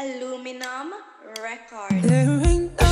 Aluminum Records.